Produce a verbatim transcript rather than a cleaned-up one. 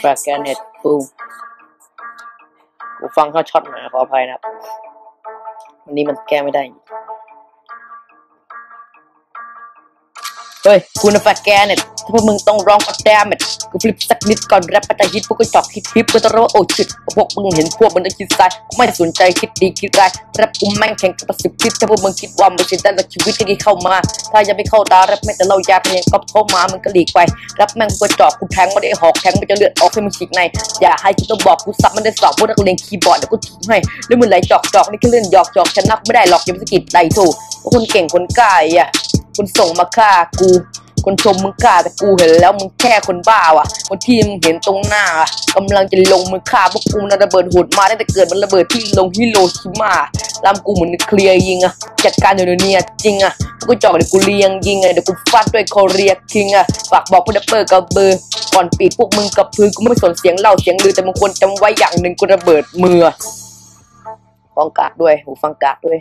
แฟกแกเน็ตปูกูฟังเข้าช็อตหนาขออภัยนะครับวันนี้มันแก้ไม่ได้เฮ้ยกูนะแฟกแกเน็ตถ้าพวกมึงต้องร้องก็แดมเน็ตกูฟลิปสักนิดก่อนแรปแต่ฮิตพวกกูจอกฮิตฮิปกูจะรู้ว่าโอ้ชิดพวกมึงเห็นพวกมึงต้องคิดซ้ายกูไม่สนใจคิดดีคิดร้ายแรปกูแม่งแข่งกับประสิทธิ์คิดถ้าพวกมึงคิดว่าไม่ใช่ได้แล้วชีวิตก็ยิ่งเข้ามาถ้ายังไม่เข้าตาแรปแม่งแต่เรายาเพียงก๊อปเข้ามามึงก็หลีกไปแรปแม่งกูจอกกูแทงไม่ได้หอกแทงไม่จะเลือดออกให้มึงฉีกในอย่าให้กูต้องบอกกูซับมันได้สอบพวกนักเลงคีย์บอร์ดเดี๋ยวกูทิ้งให้แล้วมึงไหลจอกจอกนี่แค่เลื่อนหยอกจอกชนะไม่ได้หรอกอย่าไปสะกิดไหลถูกพวกคนเก่งคนกล้าอ่ะคนส่งมาฆ่ากูคนชมมึงกล้าแต่กูเห็นแล้วมึงแค่คนบ้าว่ะคนที่มึงเห็นตรงหน้ากำลังจะลงมือฆ่าพวกกูนะระเบิดโหดมาได้แต่เกิดมันระเบิดที่ลงฮิโรชิมาลำกูเหมือนเคลียร์ยิงอะจัดการอยู่เนี่ยจริงอะกูจอกเดี๋ยวกูเลียงยิงไงเดี๋ยวกูฟาดด้วยคอเรียคิงอะฝากบอกพวกดับเบิลกับเบอร์ก่อนปิดพวกมึงกับพื้นกูไม่สนเสียงเล่าเสียงลือแต่มึงควรจำไว้อย่างหนึ่งกูระเบิดมือฟังกากด้วยหูฟังกากด้วย